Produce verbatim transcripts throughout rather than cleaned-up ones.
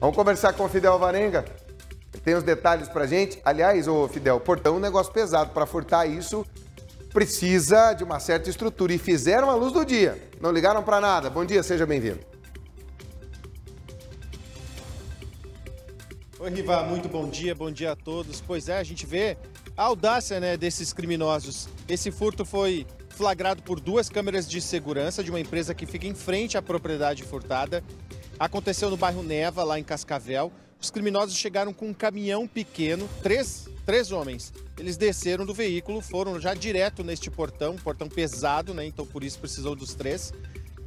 Vamos conversar com o Fidel Varenga. Tem os detalhes pra gente. Aliás, ô Fidel, portão é um negócio pesado. Pra furtar isso, precisa de uma certa estrutura. E fizeram a luz do dia. Não ligaram pra nada. Bom dia, seja bem-vindo. Oi, Riva, muito bom dia. Bom dia a todos. Pois é, a gente vê a audácia, né, desses criminosos. Esse furto foi flagrado por duas câmeras de segurança de uma empresa que fica em frente à propriedade furtada. Aconteceu no bairro Neva, lá em Cascavel. Os criminosos chegaram com um caminhão pequeno, três, três homens. Eles desceram do veículo, foram já direto neste portão, portão pesado, né? Então por isso precisou dos três.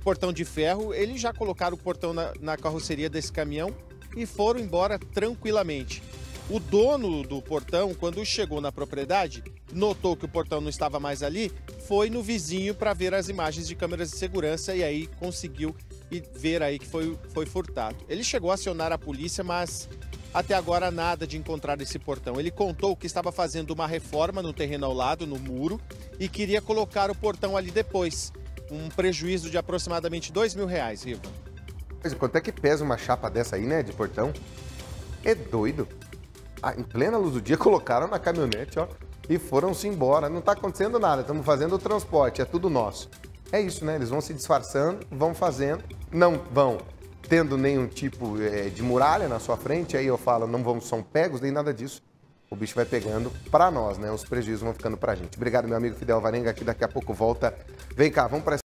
Portão de ferro, eles já colocaram o portão na, na carroceria desse caminhão e foram embora tranquilamente. O dono do portão, quando chegou na propriedade, notou que o portão não estava mais ali, foi no vizinho para ver as imagens de câmeras de segurança e aí conseguiu e ver aí que foi, foi furtado. Ele chegou a acionar a polícia, mas até agora nada de encontrar esse portão. Ele contou que estava fazendo uma reforma no terreno ao lado, no muro, e queria colocar o portão ali depois. Um prejuízo de aproximadamente dois mil reais, Riva. Mas quanto é que pesa uma chapa dessa aí, né, de portão? É doido. Ah, em plena luz do dia, colocaram na caminhonete, ó, e foram-se embora. Não tá acontecendo nada, estamos fazendo o transporte, é tudo nosso. É isso, né? Eles vão se disfarçando, vão fazendo, não vão tendo nenhum tipo é, de muralha na sua frente. Aí eu falo, não vão, são pegos, nem nada disso. O bicho vai pegando pra nós, né? Os prejuízos vão ficando pra gente. Obrigado, meu amigo Fidel Varenga, que daqui a pouco volta. Vem cá, vamos pra